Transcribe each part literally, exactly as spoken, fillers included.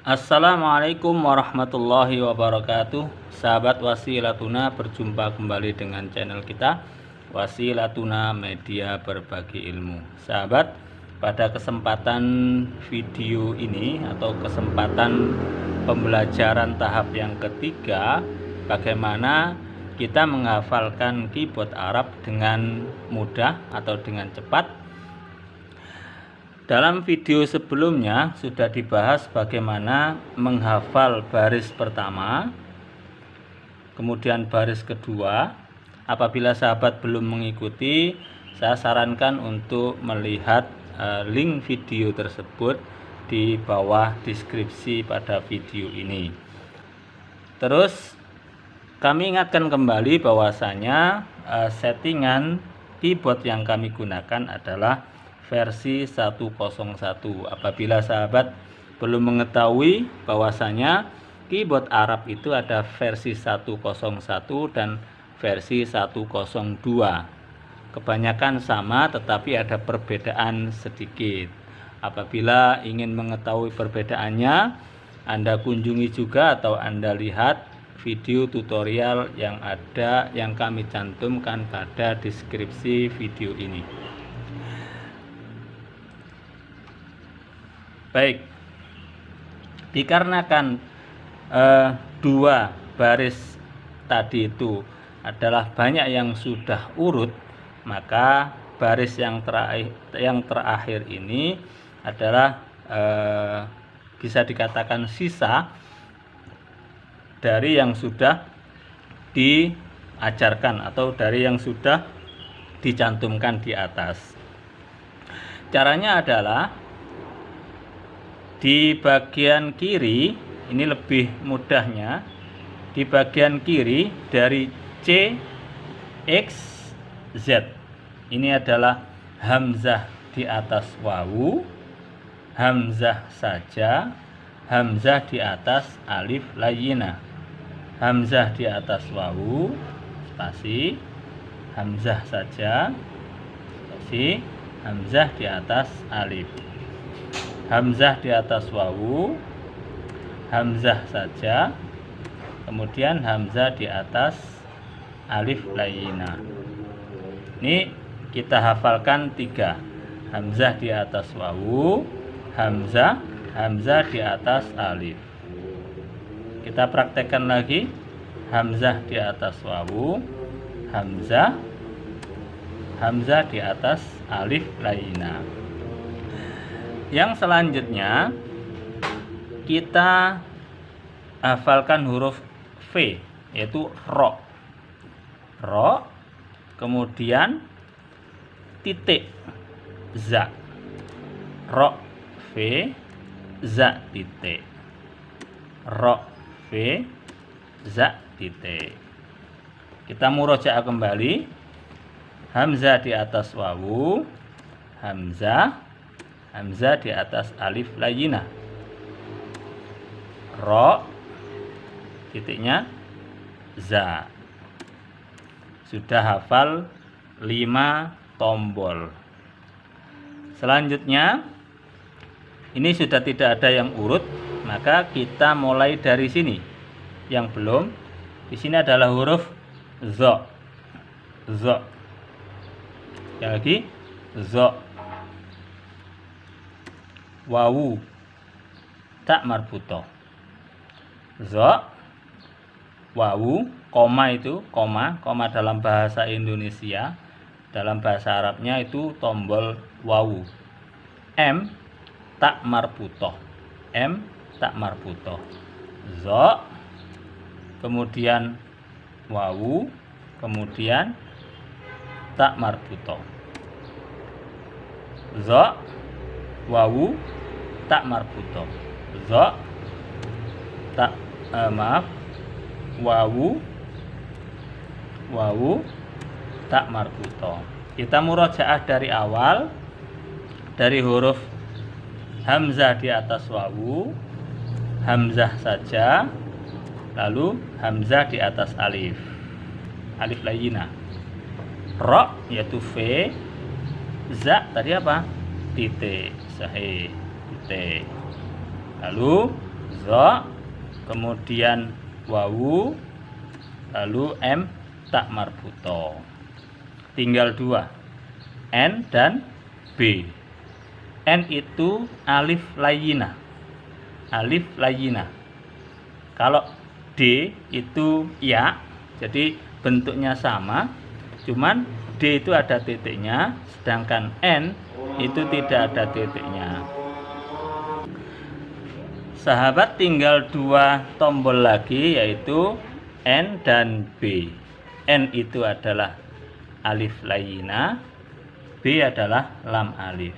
Assalamualaikum warahmatullahi wabarakatuh. Sahabat Wasilatuna, berjumpa kembali dengan channel kita Wasilatuna Media Berbagi Ilmu. Sahabat, pada kesempatan video ini atau kesempatan pembelajaran tahap yang ketiga, bagaimana kita menghafalkan keyboard Arab dengan mudah atau dengan cepat. Dalam video sebelumnya sudah dibahas bagaimana menghafal baris pertama, kemudian baris kedua. Apabila sahabat belum mengikuti, saya sarankan untuk melihat uh, link video tersebut di bawah deskripsi pada video ini. Terus kami ingatkan kembali bahwasanya uh, settingan keyboard yang kami gunakan adalah versi seratus satu. Apabila sahabat belum mengetahui bahwasanya keyboard Arab itu ada versi seratus satu dan versi seratus dua. Kebanyakan sama, tetapi ada perbedaan sedikit. Apabila ingin mengetahui perbedaannya, Anda kunjungi juga atau Anda lihat video tutorial yang ada yang kami cantumkan pada deskripsi video ini. Baik, dikarenakan eh, dua baris tadi itu adalah banyak yang sudah urut, maka baris yang terakhir yang terakhir ini adalah eh, bisa dikatakan sisa dari yang sudah diajarkan atau dari yang sudah dicantumkan di atas. Caranya adalah di bagian kiri, ini lebih mudahnya, di bagian kiri dari C, X, Z. Ini adalah hamzah di atas wawu, hamzah saja, hamzah di atas alif layyinah, hamzah di atas wawu, spasi, hamzah saja, spasi, hamzah di atas alif. Hamzah di atas wawu, hamzah saja, kemudian hamzah di atas alif layyinah. Ini kita hafalkan tiga. Hamzah di atas wawu, hamzah, hamzah di atas alif. Kita praktekkan lagi. Hamzah di atas wawu, hamzah, hamzah di atas alif layyinah. Yang selanjutnya kita hafalkan huruf V, yaitu ro, ro, kemudian titik za, ro V za titik, ro V za titik. Kita murojaah kembali. Hamzah di atas wawu, hamzah, hamzah di atas alif layyinah, ro, titiknya za. Sudah hafal lima tombol. Selanjutnya ini sudah tidak ada yang urut, maka kita mulai dari sini. Yang belum di sini adalah huruf zo, zo, yang lagi zo, wawu, tak marbuto, zo, wawu, koma itu koma, koma dalam bahasa Indonesia, dalam bahasa Arabnya itu tombol wawu, m tak marbuto, m tak marbuto, zo, kemudian wawu, kemudian tak marbuto, zo, wawu, tak marbuto, zo, tak eh, maaf, wawu, wawu, tak marbuto. Kita murojaah dari awal, dari huruf hamzah di atas wawu, hamzah saja, lalu hamzah di atas alif, alif layyinah, ro yaitu V, za tadi apa? Titik, sahih, titik, lalu ro, kemudian wawu, lalu m tak marbuto. Tinggal dua, n dan b. N itu alif layyinah, alif layyinah. Kalau d itu ya, jadi bentuknya sama, cuman d itu ada titiknya, sedangkan n itu tidak ada titiknya. Sahabat, tinggal dua tombol lagi, yaitu n dan b. N itu adalah alif layyinah, b adalah lam alif.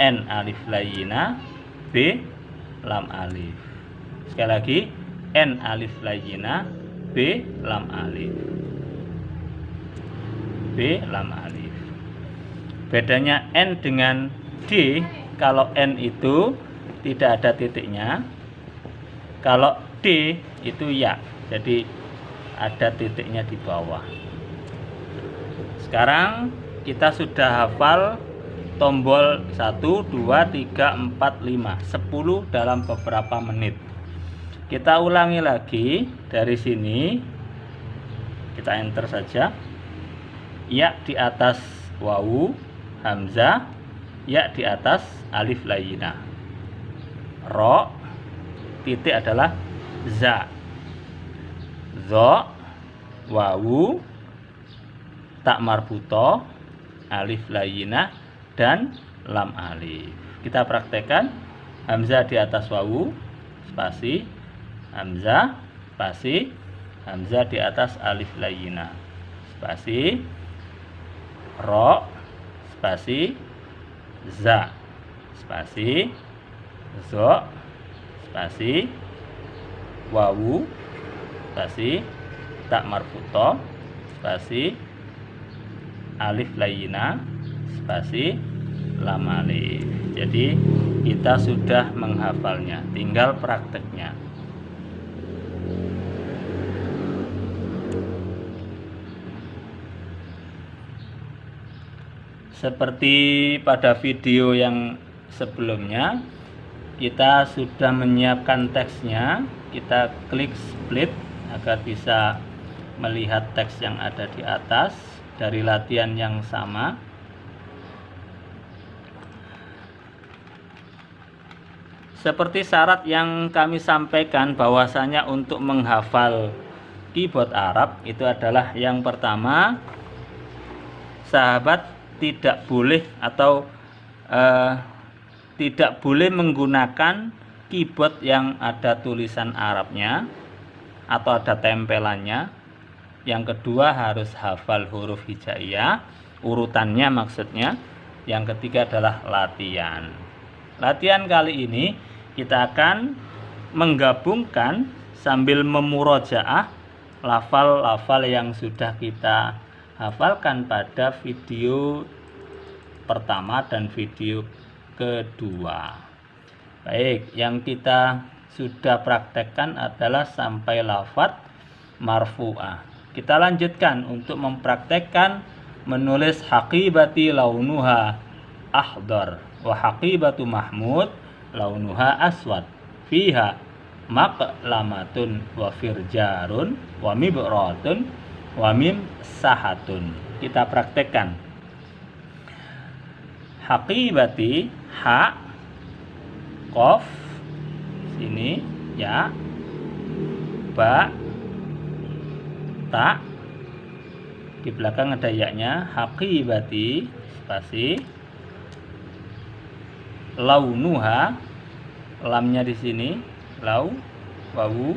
N alif layyinah, b lam alif. Sekali lagi, n alif layyinah, b lam alif. B lam alif. Bedanya n dengan d, kalau n itu tidak ada titiknya, kalau d itu ya, jadi ada titiknya di bawah. Sekarang kita sudah hafal tombol satu, dua, tiga, empat, lima, sepuluh dalam beberapa menit. Kita ulangi lagi dari sini. Kita enter saja. Ya di atas wawu, hamzah. Ya di atas alif layyinah. Ro, titik adalah za. Zo, wawu, tak marbuto, alif layyinah, dan lam alif. Kita praktekkan. Hamzah di atas wawu, spasi hamzah, spasi hamzah di atas alif layyinah, spasi ro, spasi za, spasi zo, spasi wawu, spasi tak marfuto, spasi alif layyinah, spasi lam alif. Jadi kita sudah menghafalnya, tinggal prakteknya. Seperti pada video yang sebelumnya, kita sudah menyiapkan teksnya. Kita klik split agar bisa melihat teks yang ada di atas dari latihan yang sama. Seperti syarat yang kami sampaikan, bahwasanya untuk menghafal keyboard Arab itu adalah yang pertama, sahabat tidak boleh atau eh, tidak boleh menggunakan keyboard yang ada tulisan Arabnya atau ada tempelannya. Yang kedua, harus hafal huruf hijaiyah, urutannya maksudnya. Yang ketiga adalah latihan. Latihan kali ini kita akan menggabungkan sambil memurojaah lafal-lafal yang sudah kita hafalkan pada video pertama dan video kedua. Baik, yang kita sudah praktekkan adalah sampai lafadz marfu'ah. Kita lanjutkan untuk mempraktekkan menulis haqibati launuha ahdar wa haqibatu mahmud launuha aswad fiha maqlamatun wa firjarun wa mibratun wa mimsahatun. Kita praktekkan haqibati, ha, kof, sini ya, ba, ta, di belakang ada yaknya, haqibati, spasi, launuha, lamnya di sini, lau, wawu,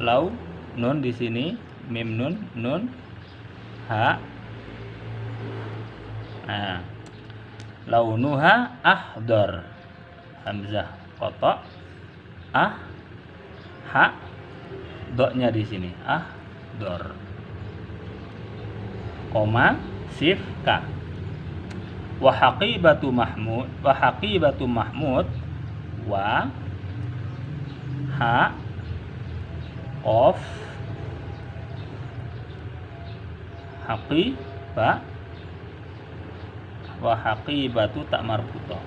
lau, nun di sini, mim nun, nun, ha, nah, launuha ahdor, hamzah kotok, ah, ha, doknya di sini ah dor, koma, sif, ka, wa haqibatu mahmud, wa haqibatu mahmud, wa, ha, of, haqibah, wa haqibatu tak marbuto,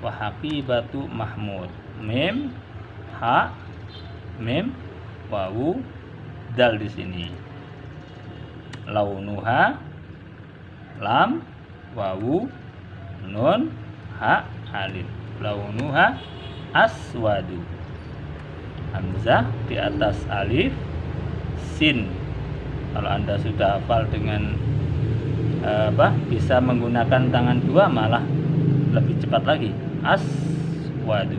Wahakibatu Mahmud. Mem, ha, mem, wawu, dal di sini. Launuha, lam, wawu, nun, ha, alif. Launuha aswadu. Hamzah di atas alif, sin. Kalau Anda sudah hafal dengan apa, bisa menggunakan tangan dua malah lebih cepat lagi. Aswadu,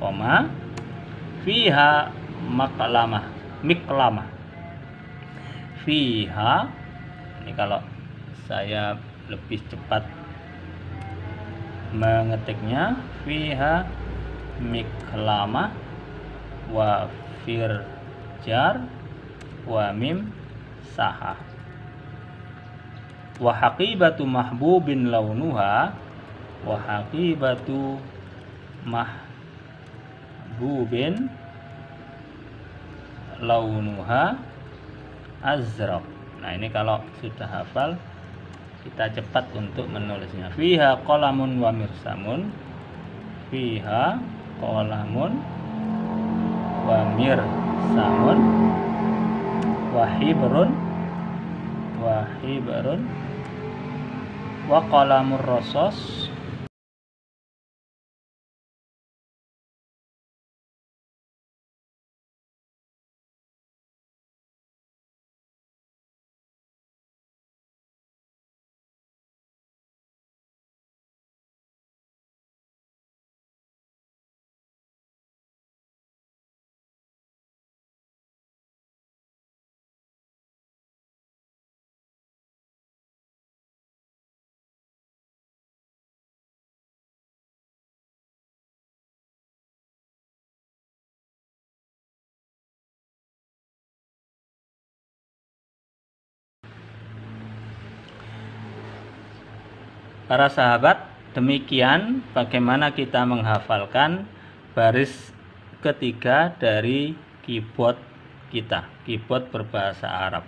koma, fiha maklamah, miklamah. Fiha, ini kalau saya lebih cepat mengetiknya, fiha miklamah wa firjar wa mim sahah. Wa haqibatu mahbubin launuha, wa haqibatu mahbubin launuha azraq. Nah, ini kalau sudah hafal kita cepat untuk menulisnya. Fiha qalamun wa mirsamun. Fiha qalamun wa mirsamun wa hibrun wa hibrun wa qalamur rasos Para sahabat, demikian bagaimana kita menghafalkan baris ketiga dari keyboard kita, keyboard berbahasa Arab.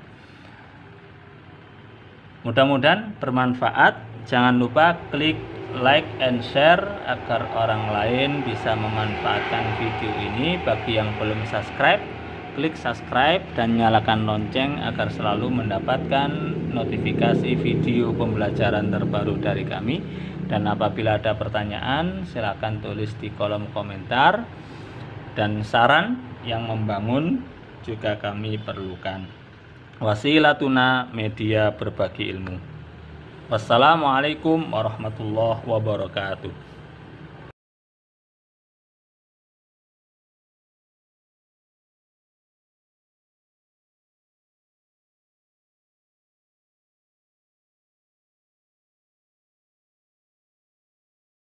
Mudah-mudahan bermanfaat. Jangan lupa klik like and share agar orang lain bisa memanfaatkan video ini. Bagi yang belum subscribe, klik subscribe dan nyalakan lonceng agar selalu mendapatkan notifikasi video pembelajaran terbaru dari kami. Dan apabila ada pertanyaan, silakan tulis di kolom komentar, dan saran yang membangun juga kami perlukan. Wasilatuna media berbagi ilmu. Wassalamualaikum warahmatullahi wabarakatuh.